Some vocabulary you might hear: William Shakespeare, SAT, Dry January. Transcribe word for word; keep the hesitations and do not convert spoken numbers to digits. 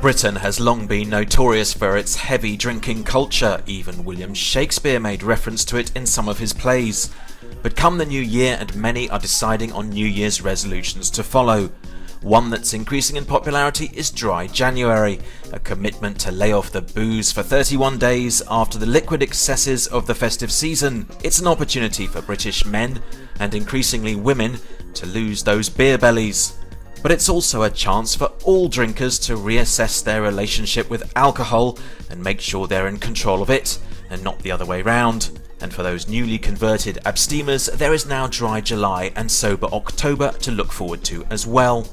Britain has long been notorious for its heavy drinking culture, even William Shakespeare made reference to it in some of his plays. But come the new year and many are deciding on New Year's resolutions to follow. One that's increasing in popularity is Dry January, a commitment to lay off the booze for thirty-one days after the liquid excesses of the festive season. It's an opportunity for British men, and increasingly women, to lose those beer bellies. But it's also a chance for all drinkers to reassess their relationship with alcohol and make sure they're in control of it, and not the other way round. And for those newly converted abstemers, there is now Dry July and Sober October to look forward to as well.